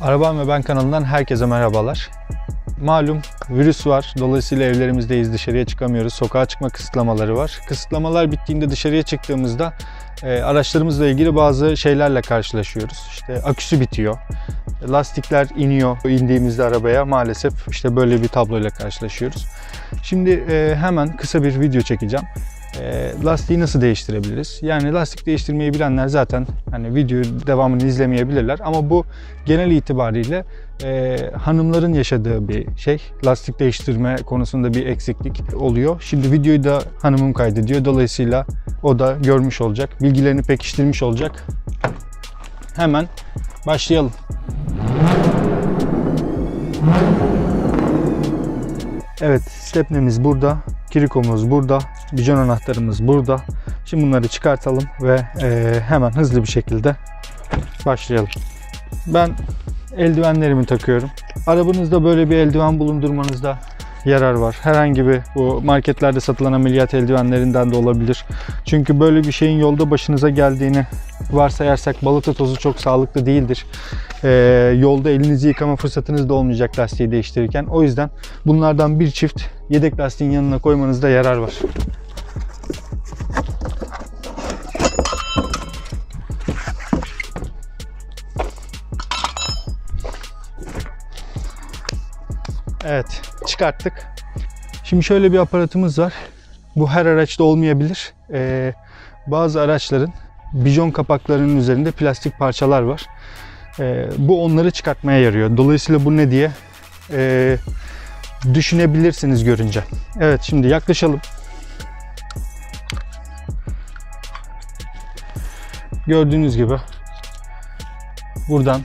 Arabam ve Ben kanalından herkese merhabalar. Malum virüs var. Dolayısıyla evlerimizdeyiz, dışarıya çıkamıyoruz. Sokağa çıkma kısıtlamaları var. Kısıtlamalar bittiğinde dışarıya çıktığımızda araçlarımızla ilgili bazı şeylerle karşılaşıyoruz. İşte aküsü bitiyor. Lastikler iniyor. İndiğimizde arabaya maalesef işte böyle bir tabloyla karşılaşıyoruz. Şimdi hemen kısa bir video çekeceğim. Lastiği nasıl değiştirebiliriz? Yani lastik değiştirmeyi bilenler zaten hani videoyu devamını izlemeyebilirler ama bu genel itibariyle hanımların yaşadığı bir şey. Lastik değiştirme konusunda bir eksiklik oluyor. Şimdi videoyu da hanımım kaydediyor. Dolayısıyla o da görmüş olacak. Bilgilerini pekiştirmiş olacak. Hemen başlayalım. Evet, stepnemiz burada. Kirikomuz burada, bijon anahtarımız burada. Şimdi bunları çıkartalım ve hemen hızlı bir şekilde başlayalım. Ben eldivenlerimi takıyorum. Arabanızda böyle bir eldiven bulundurmanızda yarar var. Herhangi bir bu marketlerde satılan ameliyat eldivenlerinden de olabilir. Çünkü böyle bir şeyin yolda başınıza geldiğini varsayarsak balata tozu çok sağlıklı değildir. Yolda elinizi yıkama fırsatınız da olmayacak lastiği değiştirirken. O yüzden bunlardan bir çift yedek lastiğin yanına koymanızda yarar var. Evet, çıkarttık. Şimdi şöyle bir aparatımız var. Bu her araçta olmayabilir. Bazı araçların bijon kapaklarının üzerinde plastik parçalar var. Bu onları çıkartmaya yarıyor. Dolayısıyla bu ne diye düşünebilirsiniz görünce. Evet, şimdi yaklaşalım. Gördüğünüz gibi buradan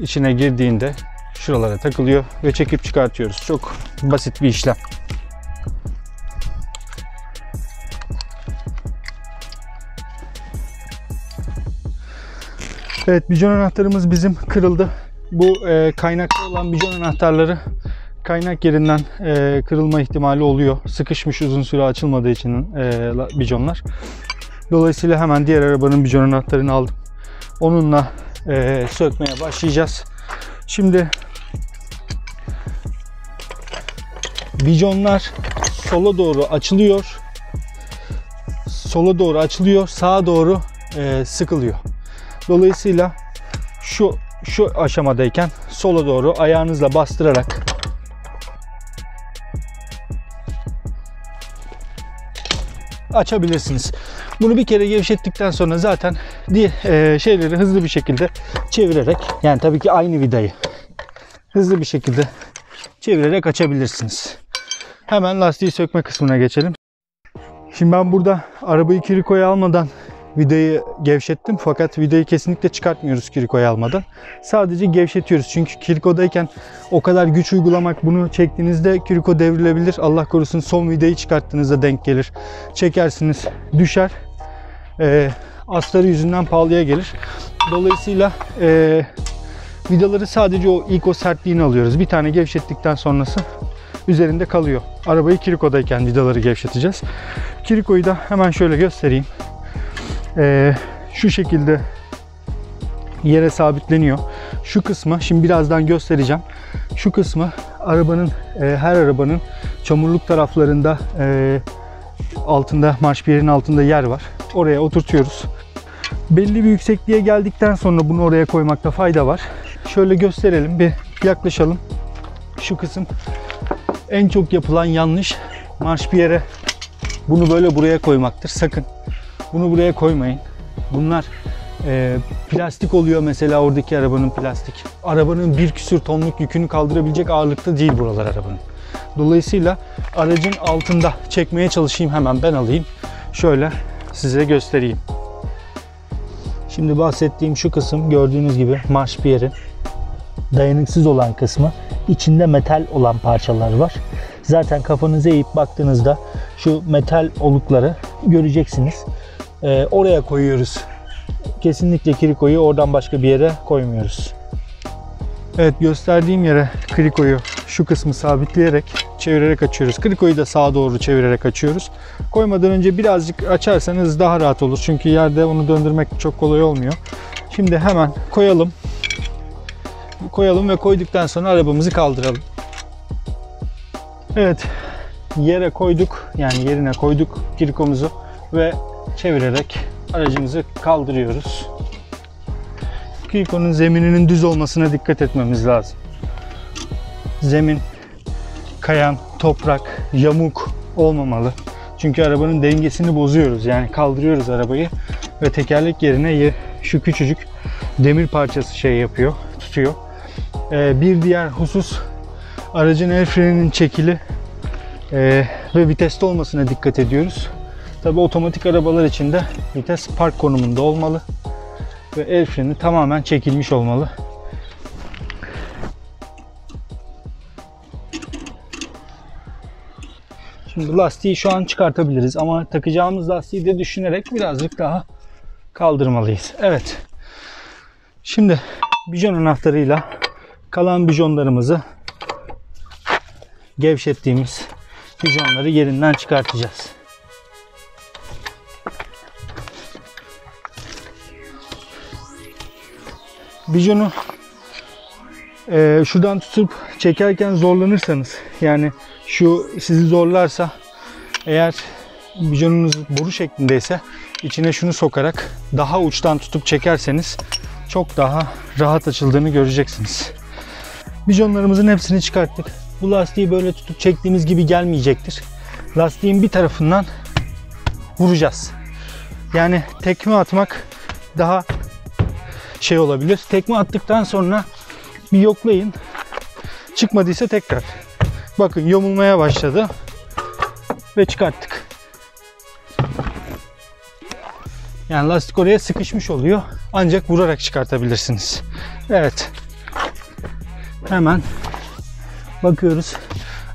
içine girdiğinde şuralara takılıyor ve çekip çıkartıyoruz. Çok basit bir işlem. Evet, bijon anahtarımız bizim kırıldı. Bu kaynaklı olan bijon anahtarları kaynak yerinden kırılma ihtimali oluyor. Sıkışmış, uzun süre açılmadığı için bijonlar. Dolayısıyla hemen diğer arabanın bijon anahtarını aldım. Onunla sökmeye başlayacağız. Şimdi bijonlar sola doğru açılıyor. Sola doğru açılıyor, sağa doğru sıkılıyor. Dolayısıyla şu aşamadayken sola doğru ayağınızla bastırarak açabilirsiniz. Bunu bir kere gevşettikten sonra zaten şeyleri hızlı bir şekilde çevirerek, yani tabii ki aynı vidayı hızlı bir şekilde çevirerek açabilirsiniz. Hemen lastiği sökme kısmına geçelim. Şimdi ben burada arabayı kirikoya almadan vidayı gevşettim, fakat vidayı kesinlikle çıkartmıyoruz kirikoya almadan. Sadece gevşetiyoruz, çünkü kirikodayken o kadar güç uygulamak, bunu çektiğinizde kiriko devrilebilir. Allah korusun, son vidayı çıkarttığınızda denk gelir. Çekersiniz, düşer. Astarı yüzünden pahalıya gelir. Dolayısıyla vidaları sadece o sertliğini alıyoruz. Bir tane gevşettikten sonrası üzerinde kalıyor. Arabayı kirikodayken vidaları gevşeteceğiz. Kirikoyu da hemen şöyle göstereyim. Şu şekilde yere sabitleniyor. Şu kısmı, şimdi birazdan göstereceğim. Şu kısmı arabanın, her arabanın çamurluk taraflarında altında, marşpiyerin altında yer var. Oraya oturtuyoruz. Belli bir yüksekliğe geldikten sonra bunu oraya koymakta fayda var. Şöyle gösterelim, bir yaklaşalım. Şu kısım en çok yapılan yanlış. Marşpiyere bunu böyle buraya koymaktır. Sakın. Bunu buraya koymayın. Bunlar plastik oluyor mesela, oradaki arabanın plastik. Arabanın bir küsür tonluk yükünü kaldırabilecek ağırlıkta değil buralar arabanın. Dolayısıyla aracın altında çekmeye çalışayım, hemen ben alayım. Şöyle size göstereyim. Şimdi bahsettiğim şu kısım, gördüğünüz gibi marşpiyerin dayanıksız olan kısmı. İçinde metal olan parçalar var. Zaten kafanızı eğip baktığınızda şu metal olukları göreceksiniz. Oraya koyuyoruz. Kesinlikle kirikoyu oradan başka bir yere koymuyoruz. Evet, gösterdiğim yere kirikoyu, şu kısmı sabitleyerek, çevirerek açıyoruz. Kirikoyu da sağa doğru çevirerek açıyoruz. Koymadan önce birazcık açarsanız daha rahat olur. Çünkü yerde onu döndürmek çok kolay olmuyor. Şimdi hemen koyalım. koyalım ve koyduktan sonra arabamızı kaldıralım. Evet, yere koyduk, yani yerine koyduk kirikomuzu ve çevirerek aracımızı kaldırıyoruz. Kirikonun zemininin düz olmasına dikkat etmemiz lazım. Zemin kayan, toprak, yamuk olmamalı. Çünkü arabanın dengesini bozuyoruz. Yani kaldırıyoruz arabayı ve tekerlek yerine şu küçücük demir parçası şey yapıyor, tutuyor. Bir diğer husus, aracın el freninin çekili ve viteste olmasına dikkat ediyoruz. Tabii otomatik arabalar için de vites park konumunda olmalı ve el freni tamamen çekilmiş olmalı. Şimdi lastiği şu an çıkartabiliriz ama takacağımız lastiği de düşünerek birazcık daha kaldırmalıyız. Evet. Şimdi bijon anahtarıyla kalan bijonlarımızı, gevşettiğimiz bijonları yerinden çıkartacağız. Bijonu şuradan tutup çekerken zorlanırsanız, yani şu sizi zorlarsa, eğer bijonunuz boru şeklindeyse içine şunu sokarak daha uçtan tutup çekerseniz çok daha rahat açıldığını göreceksiniz. Bijonlarımızın hepsini çıkarttık. Bu lastiği böyle tutup çektiğimiz gibi gelmeyecektir. Lastiğin bir tarafından vuracağız. Yani tekme atmak daha şey olabilir. Tekme attıktan sonra bir yoklayın. Çıkmadıysa tekrar. Bakın yamulmaya başladı ve çıkarttık. Yani lastik oraya sıkışmış oluyor. Ancak vurarak çıkartabilirsiniz. Evet. Hemen bakıyoruz.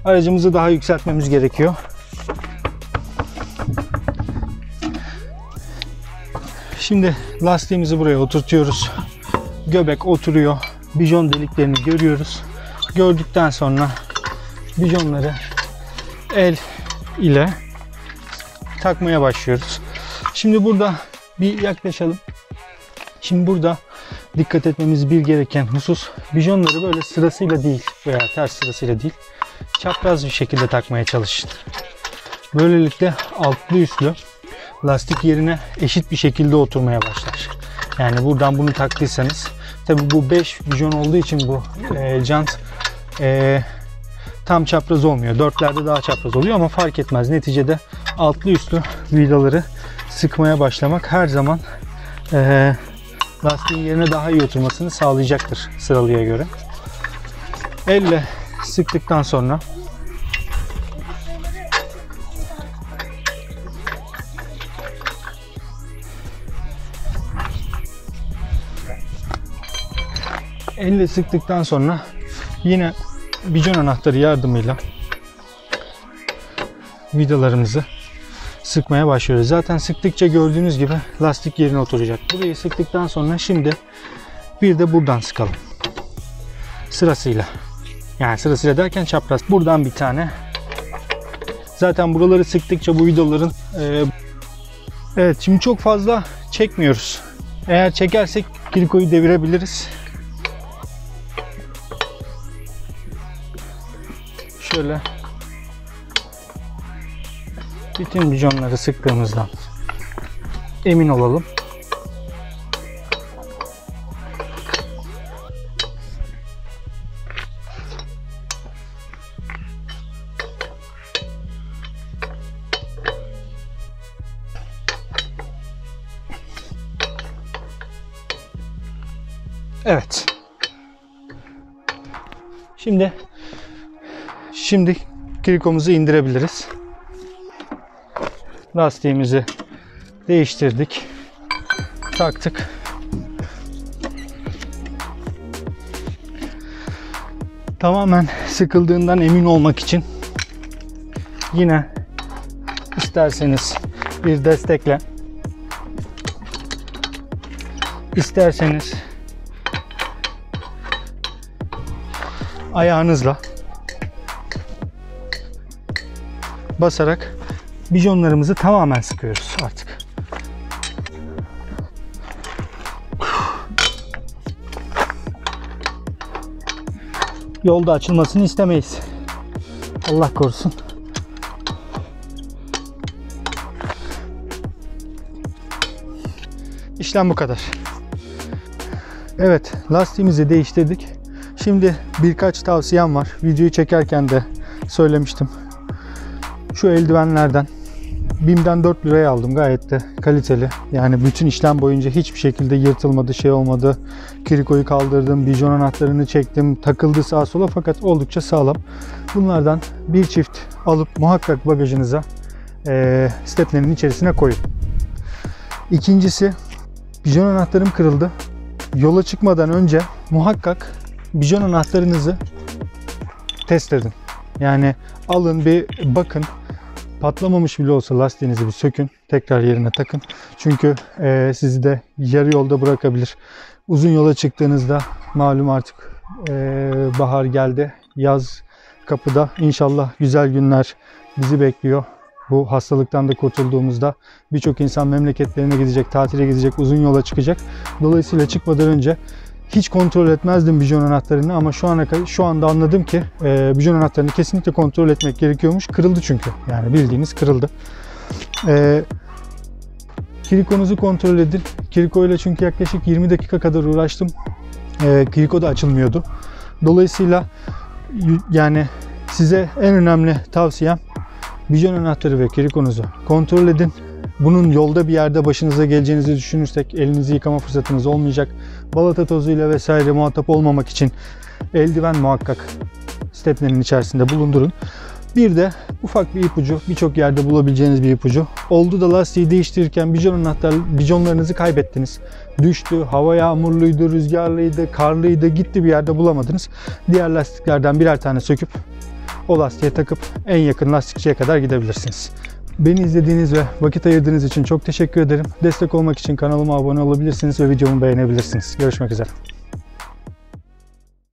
Aracımızı daha yükseltmemiz gerekiyor. Şimdi lastiğimizi buraya oturtuyoruz. Göbek oturuyor. Bijon deliklerini görüyoruz. Gördükten sonra bijonları el ile takmaya başlıyoruz. Şimdi burada bir yaklaşalım. Şimdi burada dikkat etmemiz bir gereken husus, bijonları böyle sırasıyla değil veya ters sırasıyla değil, çapraz bir şekilde takmaya çalışın. Böylelikle altlı üstlü lastik yerine eşit bir şekilde oturmaya başlar. Yani buradan bunu taktıysanız, tabi bu 5 bijon olduğu için bu jant tam çapraz olmuyor. 4'lerde daha çapraz oluyor ama fark etmez. Neticede altlı üstlü vidaları sıkmaya başlamak her zaman lastiğin yerine daha iyi oturmasını sağlayacaktır sıralıya göre. Elle sıktıktan sonra yine bijon anahtarı yardımıyla vidalarımızı sıkmaya başlıyoruz. Zaten sıktıkça gördüğünüz gibi lastik yerine oturacak. Burayı sıktıktan sonra şimdi bir de buradan sıkalım. Sırasıyla. Yani sırasıyla derken çapraz. Buradan bir tane. Zaten buraları sıktıkça bu vidaların evet, şimdi çok fazla çekmiyoruz. Eğer çekersek kirikoyu devirebiliriz. Şöyle bütün bijonları sıktığımızdan emin olalım. Evet. Şimdi kirikomuzu indirebiliriz. Lastiğimizi değiştirdik, taktık. Tamamen sıkıldığından emin olmak için yine isterseniz bir destekle, isterseniz ayağınızla basarak bijonlarımızı tamamen sıkıyoruz artık. yolda açılmasını istemeyiz. Allah korusun. İşlem bu kadar. Evet, lastiğimizi değiştirdik. Şimdi birkaç tavsiyem var. Videoyu çekerken de söylemiştim. Şu eldivenlerden BİM'den 4 liraya aldım. Gayet de kaliteli. Yani bütün işlem boyunca hiçbir şekilde yırtılmadı, şey olmadı. Kirikoyu kaldırdım, bijon anahtarını çektim, takıldı sağa sola fakat oldukça sağlam. Bunlardan bir çift alıp muhakkak bagajınıza stepnenin içerisine koyun. İkincisi, bijon anahtarım kırıldı. Yola çıkmadan önce muhakkak bijon anahtarınızı test edin. Yani alın bir bakın. Patlamamış bile olsa lastiğinizi bir sökün. Tekrar yerine takın. Çünkü sizi de yarı yolda bırakabilir. Uzun yola çıktığınızda malum artık bahar geldi. Yaz kapıda. İnşallah güzel günler bizi bekliyor. Bu hastalıktan da kurtulduğumuzda birçok insan memleketlerine gidecek, tatile gidecek, uzun yola çıkacak. Dolayısıyla çıkmadan önce hiç kontrol etmezdim bijon anahtarını ama şu anda anladım ki bijon anahtarını kesinlikle kontrol etmek gerekiyormuş. Kırıldı çünkü. Yani bildiğiniz kırıldı. Kirikonuzu kontrol edin. Kiriko ile çünkü yaklaşık 20 dakika kadar uğraştım. Kiriko da açılmıyordu. Dolayısıyla yani size en önemli tavsiyem bijon anahtarı ve kirikonuzu kontrol edin. Bunun yolda bir yerde başınıza geleceğinizi düşünürsek elinizi yıkama fırsatınız olmayacak. Balata tozuyla vesaire muhatap olmamak için eldiven muhakkak stepnenin içerisinde bulundurun. Bir de ufak bir ipucu, birçok yerde bulabileceğiniz bir ipucu. Oldu da lastiği değiştirirken bijonlarınızı kaybettiniz. Düştü, hava yağmurluydu, rüzgarlıydı, karlıydı, gitti bir yerde bulamadınız. Diğer lastiklerden birer tane söküp o lastiğe takıp en yakın lastikçiye kadar gidebilirsiniz. Beni izlediğiniz ve vakit ayırdığınız için çok teşekkür ederim. Destek olmak için kanalıma abone olabilirsiniz ve videomu beğenebilirsiniz. Görüşmek üzere.